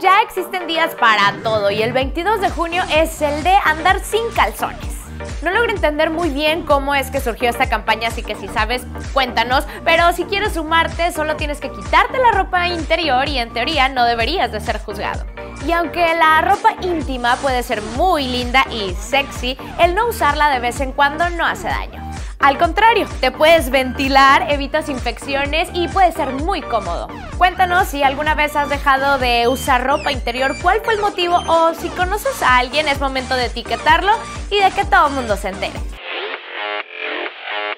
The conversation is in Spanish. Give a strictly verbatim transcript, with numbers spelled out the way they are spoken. ya existen días para todo y el veintidós de junio es el de andar sin calzones. No logro entender muy bien cómo es que surgió esta campaña, así que si sabes, cuéntanos. Pero si quieres sumarte, solo tienes que quitarte la ropa interior y en teoría no deberías de ser juzgado. Y aunque la ropa íntima puede ser muy linda y sexy, el no usarla de vez en cuando no hace daño. Al contrario, te puedes ventilar, evitas infecciones y puede ser muy cómodo. Cuéntanos si alguna vez has dejado de usar ropa interior, cuál fue el motivo o si conoces a alguien es momento de etiquetarlo y de que todo el mundo se entere.